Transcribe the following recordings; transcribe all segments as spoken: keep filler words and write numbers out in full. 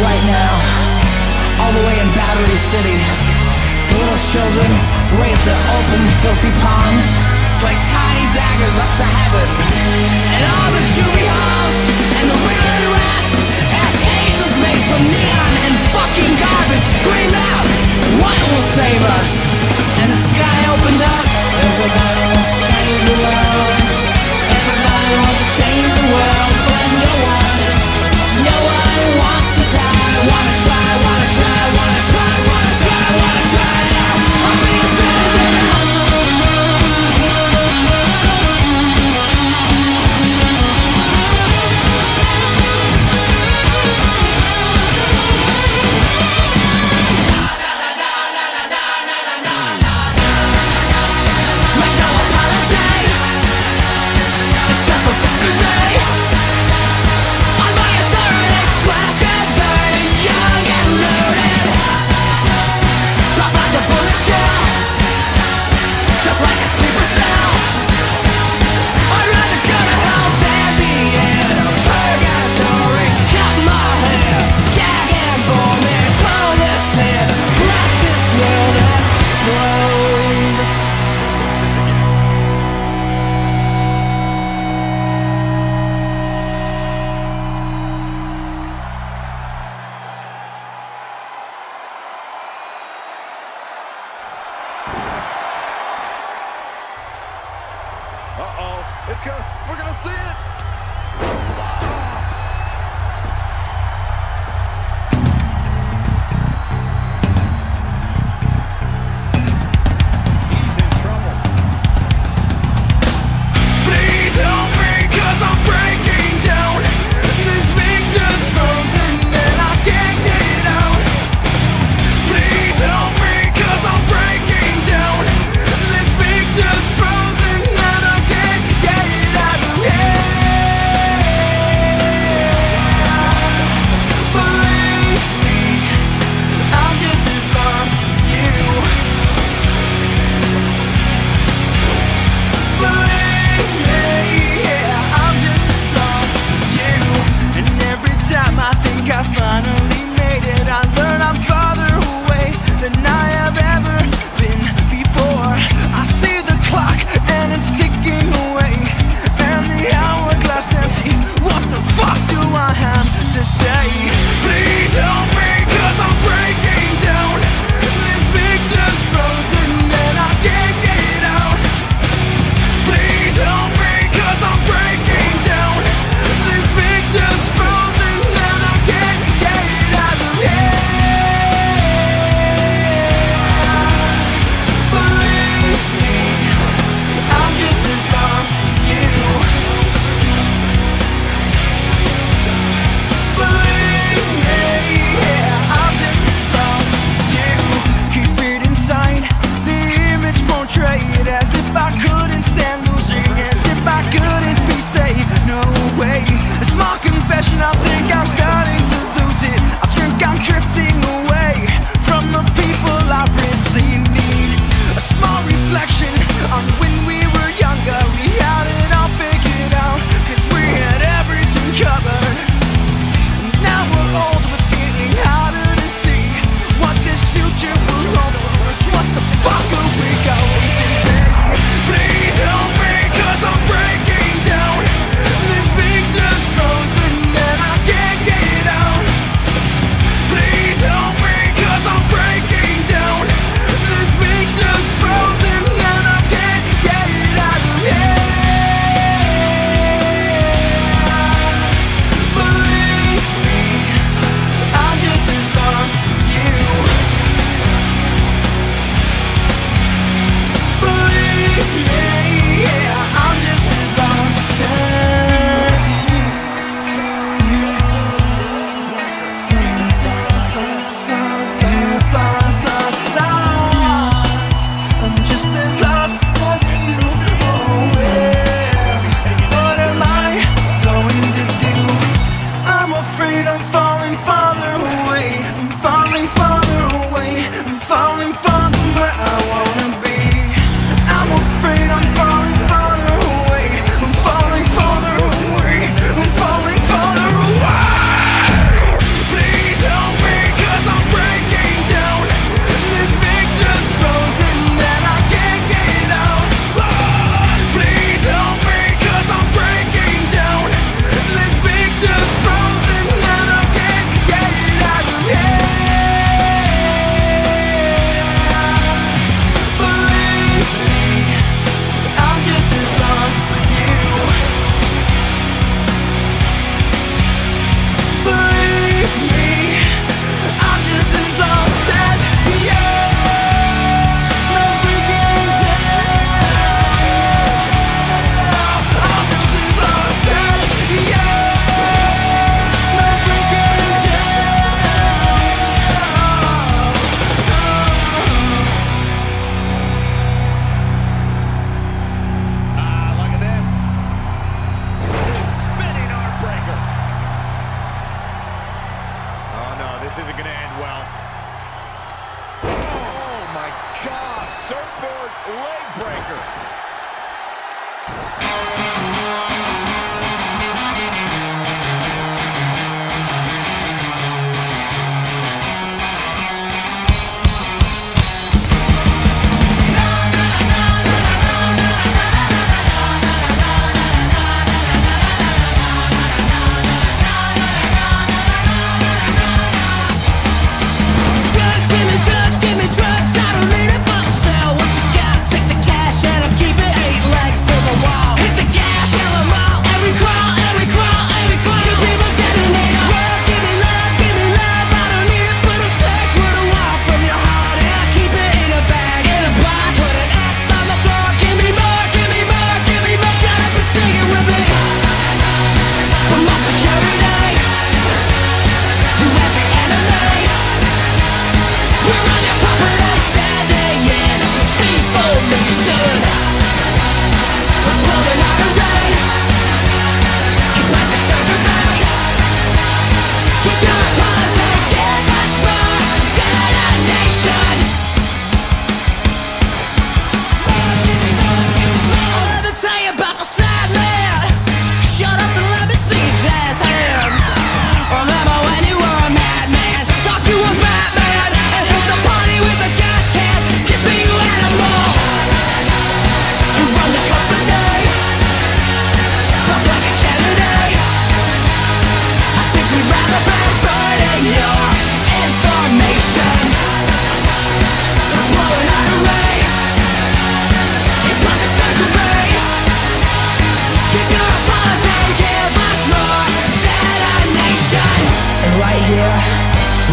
right now, all the way in Battery City. The little children raise their open, filthy palms like tiny daggers up to heaven. And all the juvie halls and the riddling rats ask angels made from neon and fucking garbage scream out, what will save us? And the sky opened up. Everybody wants to change the world. Everybody wants to change the world, but no one, no one wants to die. Wanna try, wanna try, wanna try, wanna try, wanna try now. I'll be dead. Please help me, 'cause I'm breaking down. This picture's frozen and I can't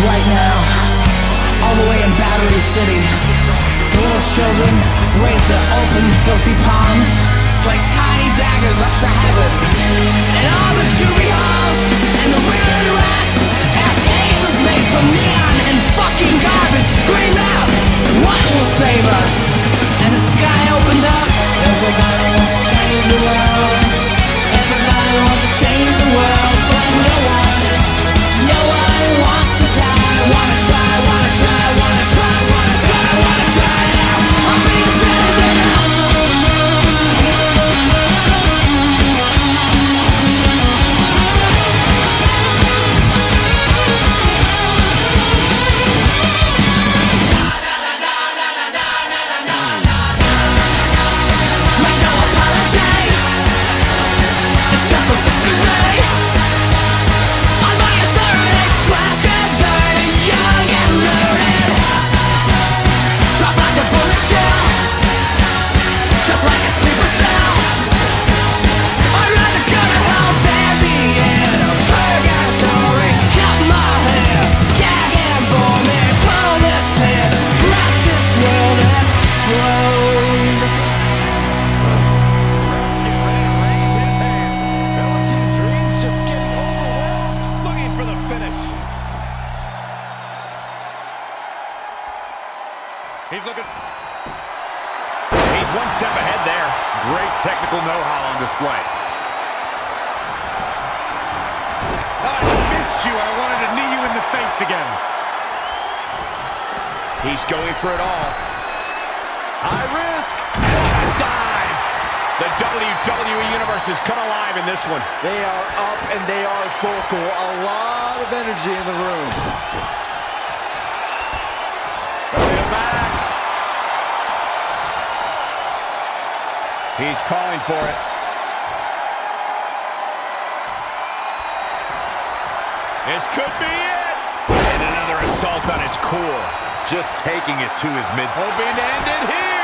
right now, all the way in Battery City. The little children raise their open, filthy palms like tiny daggers up to heaven. And all the juvie halls and the women rats, as angels made from neon and fucking garbage, scream out, what will save us? And the sky opened up. Everybody wants to change the world. Everybody wants to change the world, but no one, no one wants to die. Wanna try, wanna try, wanna try, wanna try, wanna try now. I'm being dead now. He's looking. He's one step ahead there. Great technical know-how on display. I missed you. I wanted to knee you in the face again. He's going for it all. High risk. What a dive. The W W E Universe has come alive in this one. They are up and they are vocal. A lot of energy in the room. Back. He's calling for it. This could be it. And another assault on his core. Just taking it to his mid. Hoping to end it here.